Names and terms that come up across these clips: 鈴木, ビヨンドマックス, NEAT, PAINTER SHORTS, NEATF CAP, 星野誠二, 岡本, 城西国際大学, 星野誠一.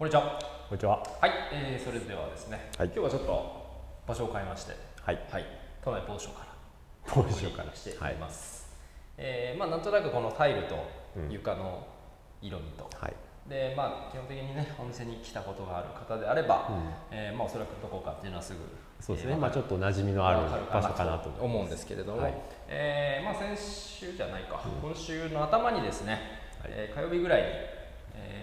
こんにちは。こんにちは。はい、それではですね、はい、今日はちょっと場所を変えまして、はい、はい、都内某所からお送りしています。まあなんとなくこのタイルと床の色味と、うん、でまあ基本的にねお店に来たことがある方であれば、うん、まあおそらくどこかっていうのはすぐそうですね。まあちょっと馴染みのある場所かなと思うんですけれども、はい、まあ先週じゃないか、うん、今週の頭にですね、火曜日ぐらいに。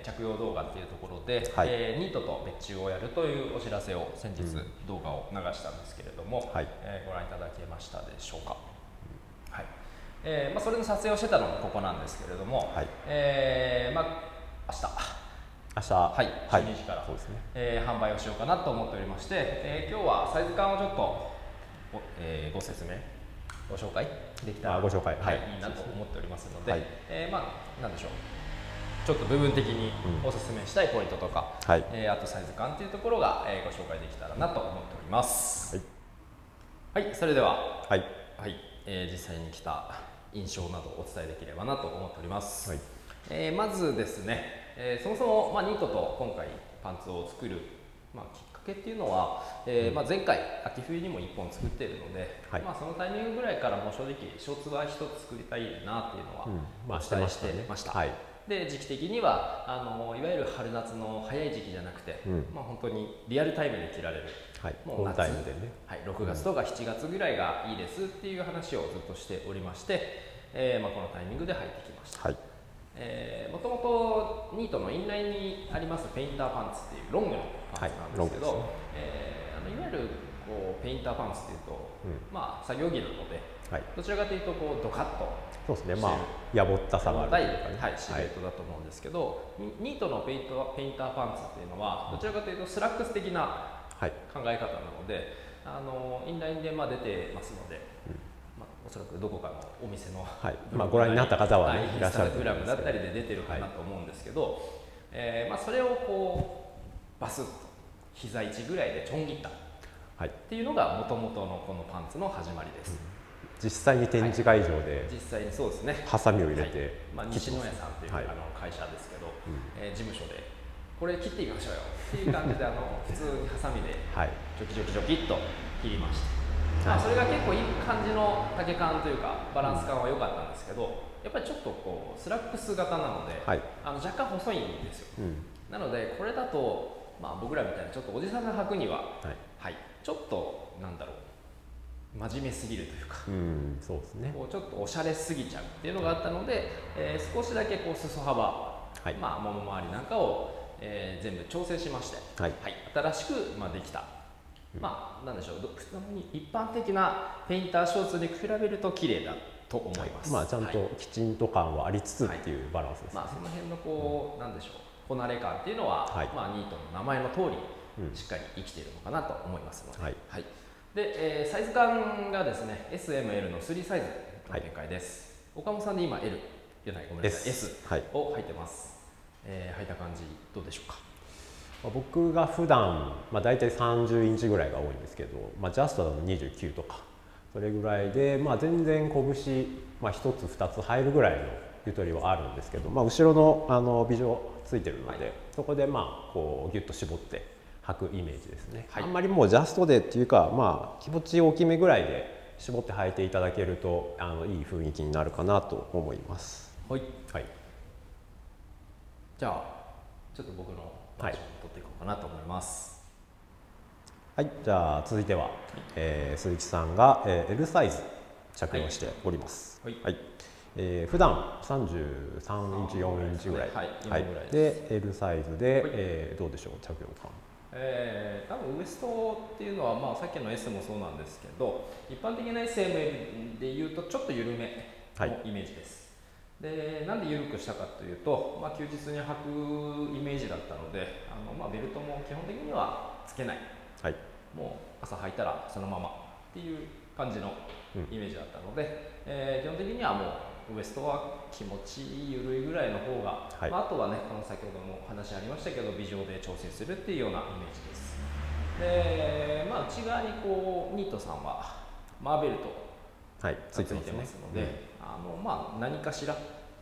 着用動画っていうところで、はい、ニートと別注をやるというお知らせを先日動画を流したんですけれども、はい、ご覧いただけましたでしょうか。うん、はい、まあ、それの撮影をしてたのがここなんですけれども、はい、まあ明日、はい、12時から、はい、そうですね、販売をしようかなと思っておりまして、今日はサイズ感をちょっと ご説明ご紹介できたらいいなと思っておりますので、はい、まあ何でしょう、ちょっと部分的におすすめしたいポイントとか、うん、はい、あとサイズ感というところが、ご紹介できたらなと思っております。はい、はい、それでは、はい、はい、実際に来た印象などをお伝えできればなと思っております。はい、まずですね、そもそも、まあ、ニートと今回パンツを作る、まあ、きっかけっていうのは、まあ、前回秋冬にも1本作っているので、はい、まあ、そのタイミングぐらいからもう正直ショーツは1つ作りたいなっていうのは、うん、まあ、お伝えしてました。はい、で時期的にはいわゆる春夏の早い時期じゃなくて、うん、まあ、本当にリアルタイムで着られる、はい、もう夏、はい、6月とか7月ぐらいがいいですっていう話をずっとしておりまして、まあ、このタイミングで入ってきました。はい、もともとニートのインラインにありますペインターパンツっていうロングのパンツなんですけど、はい、いわゆるこうペインターパンツっていうと、うん、まあ、作業着なので、はい、どちらかというとこうドカッと。そうですね、まあやぼったさがあるとかね、はい、シルエットだと思うんですけど、はい、ニートのペインターパンツっていうのはどちらかというとスラックス的な考え方なので、はい、インラインでまあ出てますので、うん、まあ、おそらくどこかのお店の、はい、まあ、ご覧になった方は、ね、いらっしゃると思いますけど、インスタグラムだったりで出てるかなと思うんですけど、はい、まあ、それをこうバスッと膝位置ぐらいでちょん切ったっていうのがもともとのこのパンツの始まりです。うん、実際に展示会場でハサミを入れて、西野屋さんという会社ですけど、事務所でこれ切ってみましょうよっていう感じで普通にハサミでジョキジョキジョキっと切りました。それが結構いい感じの丈感というかバランス感は良かったんですけど、やっぱりちょっとこうスラックス型なので若干細いんですよ。なのでこれだと僕らみたいなちょっとおじさんが履くにはちょっとなんだろう、真面目すぎるというか、うん、そうですね、こうちょっとおしゃれすぎちゃうっていうのがあったので、少しだけこう裾幅、はい、まあ、もも周りなんかを、全部調整しまして、はいはい、新しく、まあ、できた、うん、まあなんでしょう、普通に一般的なペインターショーツに比べると綺麗だと思います、はい、まあ、ちゃんときちんと感はありつつっていうバランスですね、はい、まあ、その辺のこう、うん、なんでしょう、こなれ感っていうのは、はい、まあ、ニートの名前の通りしっかり生きているのかなと思いますので。はい、はい、でサイズ感がですね SML の3サイズの展開です、はい、岡本さんで今 L じゃない、ごめんなさい S を履いてます、履いた感じどうでしょうか。僕が普段、まあ、大体30インチぐらいが多いんですけど、まあ、ジャストだと29とかそれぐらいで、まあ、全然拳、まあ、1つ2つ入るぐらいのゆとりはあるんですけど、まあ、後ろのビジョついてるので、はい、そこでまあこうギュッと絞って履くイメージですね、はい、あんまりもうジャストでっていうか、まあ、気持ち大きめぐらいで絞って履いていただけるといい雰囲気になるかなと思います。はい、はい、じゃあちょっと僕のポジションを取っていこうかなと思います。はい、はい、じゃあ続いては、鈴木さんが L サイズ着用しております。はい、はい、普段33インチ4インチぐらい、はい、で L サイズで、はい、どうでしょう着用感。多分ウエストっていうのは、まあ、さっきの S もそうなんですけど、一般的な SML でいうとちょっと緩めのイメージです、はい、でなんで緩くしたかというと、まあ、休日に履くイメージだったのでまあ、ベルトも基本的にはつけない、はい、もう朝履いたらそのままっていう感じのイメージだったので、うん、基本的にはもうウエストは気持ち緩いぐらいの方が、はい、まあ、あとはね、この先ほどもお話ありましたけどビジョで調整するっていうようなイメージです。で、まあ、内側にこうニートさんはマーベルトがついてますので、まあ、何かしら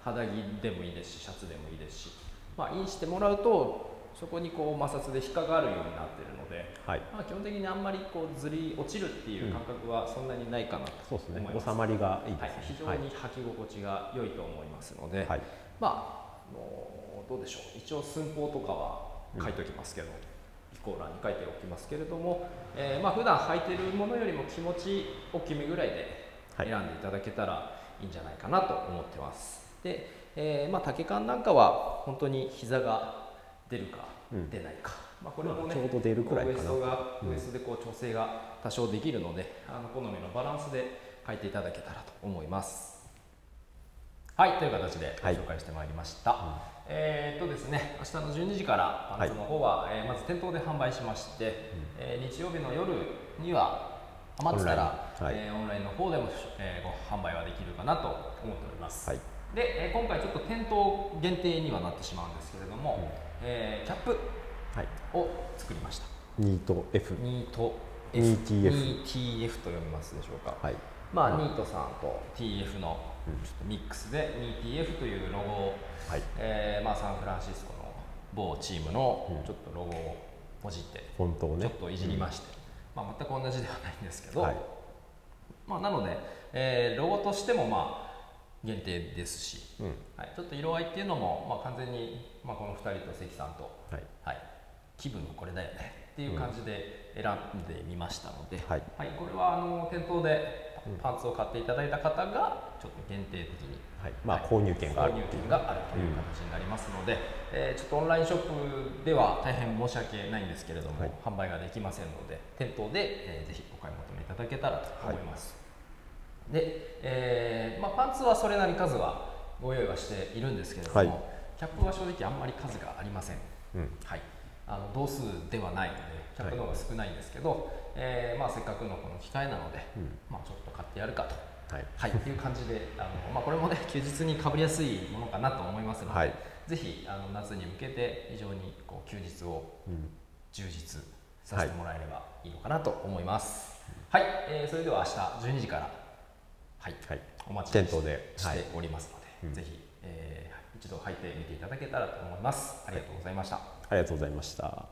肌着でもいいですしシャツでもいいですし、まあ、インしてもらうとそこにこう摩擦で引っかかるようになってるので、はい、まあ基本的にあんまりこうずり落ちるっていう感覚はそんなにないかなと思います。収まりがいいですね。はい、非常に履き心地が良いと思いますので、はい、まあどうでしょう、一応寸法とかは書いておきますけど、イコーラーに書いておきますけれども、まあ普段履いてるものよりも気持ち大きめぐらいで選んでいただけたらいいんじゃないかなと思ってます。で、まあ丈感なんかは本当に膝が出るか出ないか、まあこれもね、ウエストがウエストでこう調整が多少できるので、好みのバランスで変えていただけたらと思います。はい、という形でご紹介してまいりました。ですね、明日の12時からパンツの方は、まず店頭で販売しまして、日曜日の夜には余ったらオンラインの方でも、ご販売はできるかなと思っております。はい、で、今回ちょっと店頭限定にはなってしまうんですけれども、キャップを作りました。ニート F、ニート TF と読みますでしょうか。はい、まあニートさんと TF のちょっとミックスで、ニー TF というロゴを、はい、まあサンフランシスコの某チームのちょっとロゴをもじって、フォントをね、ちょっといじりまして、まあ全く同じではないんですけど、はい、まあなので、ロゴとしてもまあ限定ですし、はい、ちょっと色合いっていうのも、まあ、完全に、まあ、この2人と関さんと、はいはい、気分もこれだよねっていう感じで選んでみましたので、はいはい、これは店頭でパンツを買っていただいた方がちょっと限定的に、はい、まあ、購入券があるという形になりますので、ちょっとオンラインショップでは大変申し訳ないんですけれども、はい、販売ができませんので店頭で、ぜひお買い求めいただけたらと思います。はいでまあ、パンツはそれなり数はご用意はしているんですけれども、はい、キャップは正直あんまり数がありません、はい、同数ではないのでキャップの方が少ないんですけど、はいまあ、せっかくのこの機会なので、まあ、ちょっと買ってやるかと、はいはい、いう感じでまあ、これもね休日にかぶりやすいものかなと思いますので、はい、ぜひ夏に向けて非常にこう休日を充実させてもらえればいいのかなと思います。はい、それでは明日12時からはい、お待ちしておりますので、ぜひ一度履いてみていただけたらと思います。ありがとうございました。ありがとうございました。